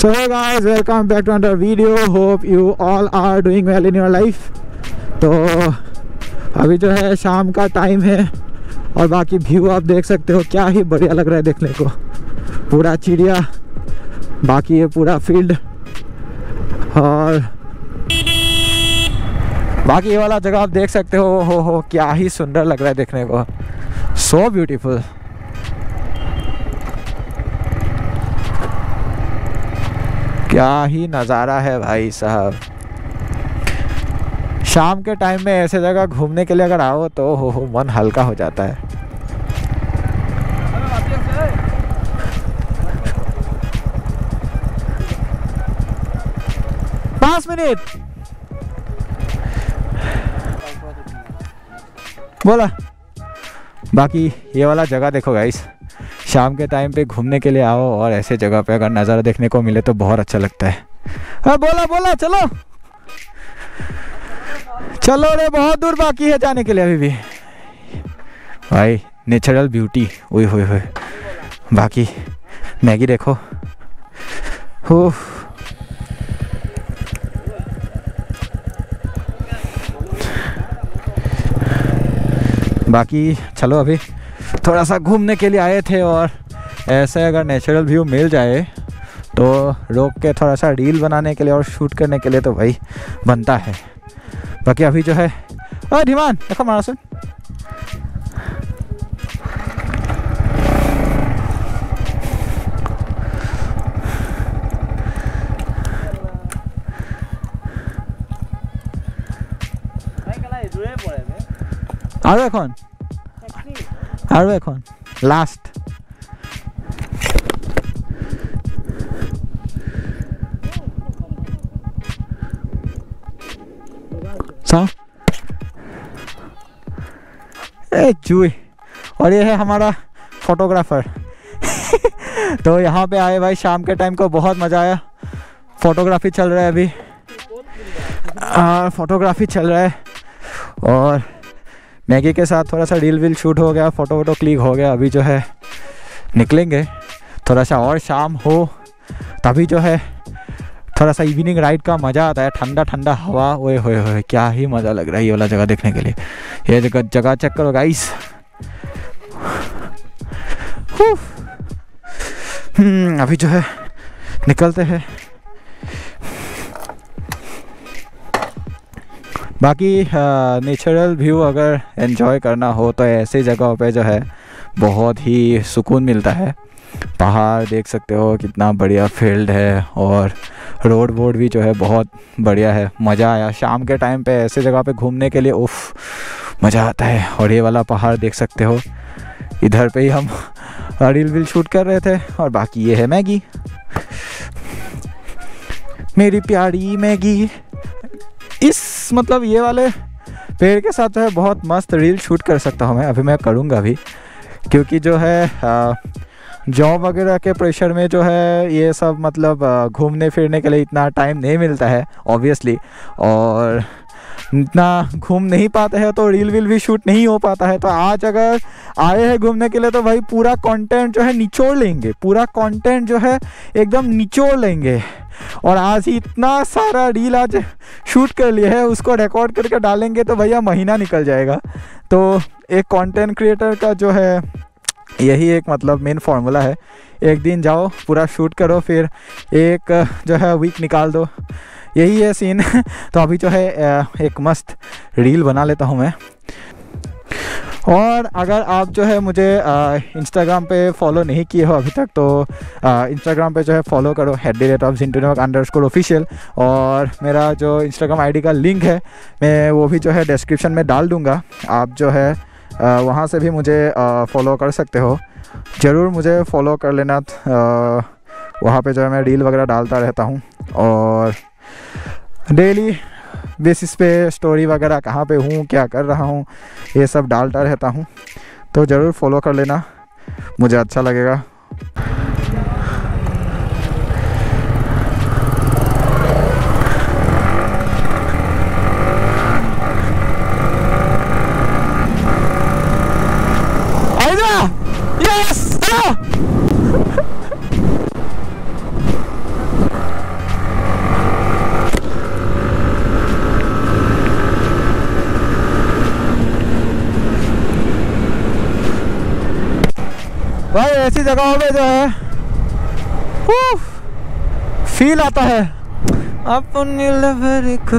So hey guys, welcome back to another video. Hope you all are doing well in your life. तो अभी जो है शाम का टाइम है और बाकी व्यू आप देख सकते हो, क्या ही बढ़िया लग रहा है देखने को। पूरा चिड़िया, बाकी ये पूरा फील्ड और बाकी ये वाला जगह आप देख सकते हो क्या ही सुंदर लग रहा है देखने को। So beautiful. क्या ही नज़ारा है भाई साहब। शाम के टाइम में ऐसे जगह घूमने के लिए अगर आओ तो हो मन हल्का हो जाता है। पाँच मिनट बोला। बाकी ये वाला जगह देखो गाइस, शाम के टाइम पे घूमने के लिए आओ और ऐसे जगह पे अगर नज़ारा देखने को मिले तो बहुत अच्छा लगता है। हाँ बोला बोला, चलो चलो रे, बहुत दूर बाकी है जाने के लिए अभी भी। भाई नेचुरल ब्यूटी, ओए होए होए। बाकी मैगी देखो हो। बाकी चलो अभी थोड़ा सा घूमने के लिए आए थे और ऐसे अगर नेचुरल व्यू मिल जाए तो रोक के थोड़ा सा रील बनाने के लिए और शूट करने के लिए तो भाई बनता है। बाकी अभी जो है अरे धीमान देखो मारा सुन। आरो एखन लास्ट चूई। और ये है हमारा फोटोग्राफर। तो यहाँ पे आए भाई शाम के टाइम को, बहुत मज़ा आया। फोटोग्राफी चल रहा है अभी, फोटोग्राफी चल रहा है और मैगी के साथ थोड़ा सा रील वील शूट हो गया, फ़ोटो वोटो क्लिक हो गया। अभी जो है निकलेंगे थोड़ा सा और शाम हो तभी जो है थोड़ा सा इवनिंग राइड का मज़ा आता है। ठंडा ठंडा हवा, ओए होए होए क्या ही मज़ा लग रहा है ये वाला जगह देखने के लिए। ये जगह चेक करो गाइस। अभी जो है निकलते हैं। बाकी नेचुरल व्यू अगर एंजॉय करना हो तो ऐसी जगहों पे जो है बहुत ही सुकून मिलता है। पहाड़ देख सकते हो, कितना बढ़िया फील्ड है और रोड बोर्ड भी जो है बहुत बढ़िया है। मज़ा आया शाम के टाइम पे ऐसे जगह पे घूमने के लिए, उफ मज़ा आता है। और ये वाला पहाड़ देख सकते हो, इधर पे ही हम रील वील शूट कर रहे थे। और बाकी ये है मैगी, मेरी प्यारी मैगी। इस मतलब ये वाले पेड़ के साथ जो है बहुत मस्त रील शूट कर सकता हूँ मैं। अभी मैं करूँगा भी, क्योंकि जो है जॉब वगैरह के प्रेशर में जो है ये सब मतलब घूमने फिरने के लिए इतना टाइम नहीं मिलता है ऑब्वियसली, और इतना घूम नहीं पाते हैं तो रील वील भी शूट नहीं हो पाता है। तो आज अगर आए हैं घूमने के लिए तो भाई पूरा कंटेंट जो है निचोड़ लेंगे, पूरा कंटेंट जो है एकदम निचोड़ लेंगे। और आज ही इतना सारा रील आज शूट कर लिए है, उसको रिकॉर्ड करके डालेंगे तो भैया महीना निकल जाएगा। तो एक कंटेंट क्रिएटर का जो है यही एक मतलब मेन फार्मूला है, एक दिन जाओ पूरा शूट करो फिर एक जो है वीक निकाल दो, यही है सीन। तो अभी जो है एक मस्त रील बना लेता हूँ मैं। और अगर आप जो है मुझे इंस्टाग्राम पे फॉलो नहीं किए हो अभी तक तो इंस्टाग्राम पे जो है फॉलो करो @zintunok_official। और मेरा जो इंस्टाग्राम आईडी का लिंक है मैं वो भी जो है डिस्क्रिप्शन में डाल दूँगा, आप जो है वहाँ से भी मुझे फॉलो कर सकते हो। ज़रूर मुझे फॉलो कर लेना, वहाँ पे जो है मैं रील वगैरह डालता रहता हूँ और डेली बेसिस पे स्टोरी वगैरह कहाँ पे हूँ, क्या कर रहा हूँ, ये सब डालता रहता हूँ। तो ज़रूर फॉलो कर लेना, मुझे अच्छा लगेगा। ऐसी जगहों पे जो है फील आता है। अपनी लवर को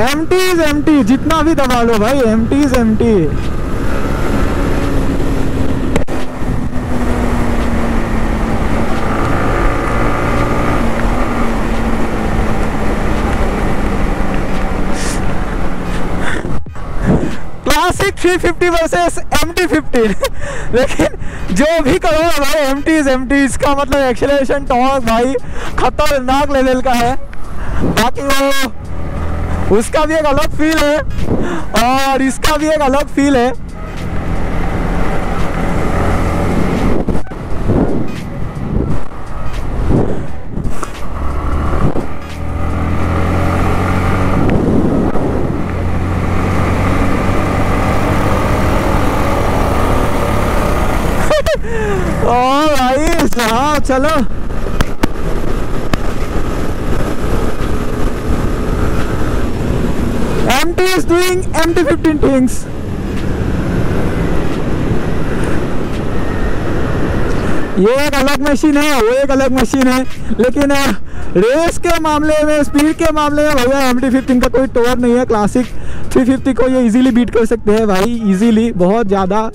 एमटीज एमटी जितना भी दबा लो भाई, MTs MT. Classic 350 versus MT15 लेकिन जो भी करो भाई एमटीज एमटी। इसका मतलब एक्सेलरेशन टॉर्क भाई खतरनाक लेवल का है, बाकी वो उसका भी एक अलग फील है और इसका भी एक अलग फील है। ओ भाई हाँ चलो MT is doing MT15 things. ये एक अलग मशीन है, वो एक अलग मशीन है, लेकिन रेस के मामले में, स्पीड के मामले में भैया MT15 का कोई टोर नहीं है। क्लासिक 350 को ये इजीली बीट कर सकते हैं भाई, इजीली, बहुत ज़्यादा।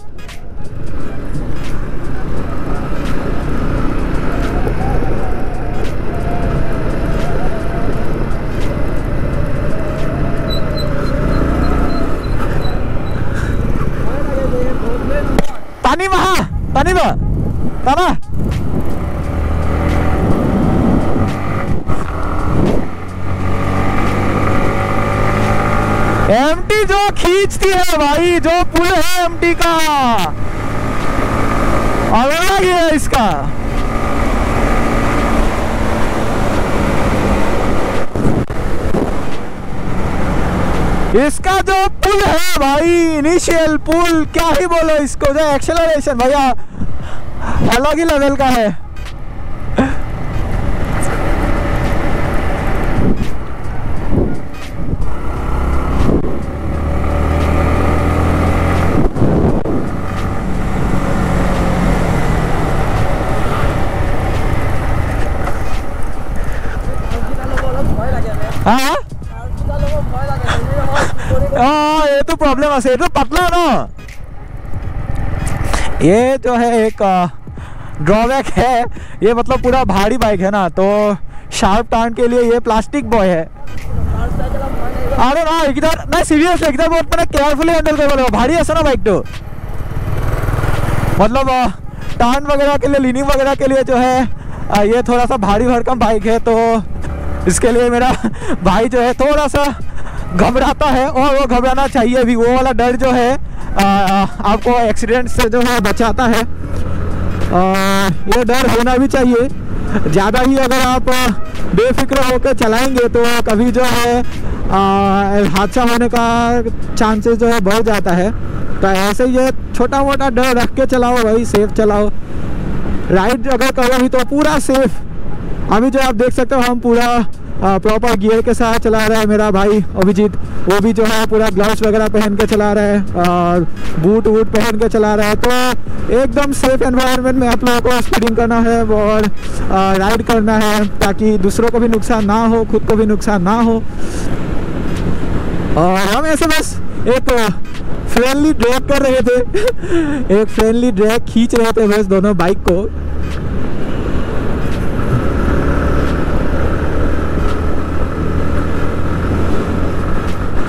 पानी वहा, पानी वहा, तारा एमटी जो खींचती है भाई, जो पुल है एमटी का अलग ही है इसका। इसका जो पुल है भाई, इनिशियल पुल क्या ही बोलो इसको, जो एक्सेलरेशन भैया अलग ही लेवल का है। हाँ ये तो प्रॉब्लम है, ये तो पतला ना, ये जो है एक ड्रॉबैक है। ये मतलब पूरा भारी बाइक है ना, तो शार्प टर्न के लिए ये प्लास्टिक बॉय है। अरे ना एकदम ना सीरियस, एकदम बहुत मैंने केयरफुली हैंडल कर बोला, भारी ऐसा ना बाइक तो, मतलब टर्न वगैरह के लिए, लीनिंग वगैरह के लिए जो है ये थोड़ा सा भारी भरकम बाइक है, तो इसके लिए मेरा भाई जो है थोड़ा सा घबराता है, और वो घबराना चाहिए भी। वो वाला डर जो है आपको एक्सीडेंट से जो है बचाता है। ये डर होना भी चाहिए, ज़्यादा ही अगर आप बेफिक्र होकर चलाएंगे तो कभी जो है हादसा होने का चांसेस जो है बढ़ जाता है। तो ऐसे ये छोटा मोटा डर रख के चलाओ भाई, सेफ चलाओ। राइड अगर करो ही तो पूरा सेफ। अभी जो आप देख सकते हो हम पूरा प्रॉपर गियर के साथ चला रहा है मेरा भाई अभिजीत। वो भी जो है पूरा ग्लव्स वगैरह पहन के चला रहा है और बूट वूट पहन के चला रहा है। तो एकदम सेफ एनवायरनमेंट में आप लोगों को स्पीडिंग करना है और राइड करना है, ताकि दूसरों को भी नुकसान ना हो, खुद को भी नुकसान ना हो। और हम ऐसे बस एक फ्रेंडली ड्रैग कर रहे थे एक फ्रेंडली ड्रैग खींच रहे थे बस दोनों बाइक को।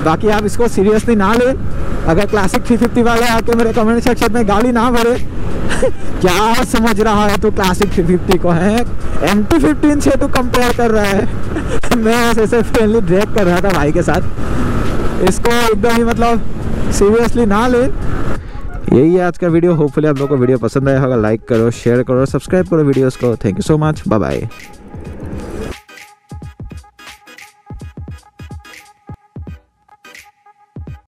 बाकी आप इसको सीरियसली ना ले। अगर क्लासिक 350 वाले आके मेरे कमेंट सेक्शन में गाली ना भरे क्या समझ रहा है तो क्लासिक 350 को है MT15 से तो कंपेयर कर रहा है मैं ऐसे फ्रेंडली ड्रैग कर रहा था भाई के साथ, इसको एकदम ही मतलब सीरियसली ना ले। यही है आज का वीडियो। होपफुली आप लोगों को वीडियो पसंद आया होगा। लाइक करो, शेयर करो, सब्सक्राइब करो वीडियोज़ को। Thank you so much, bye bye.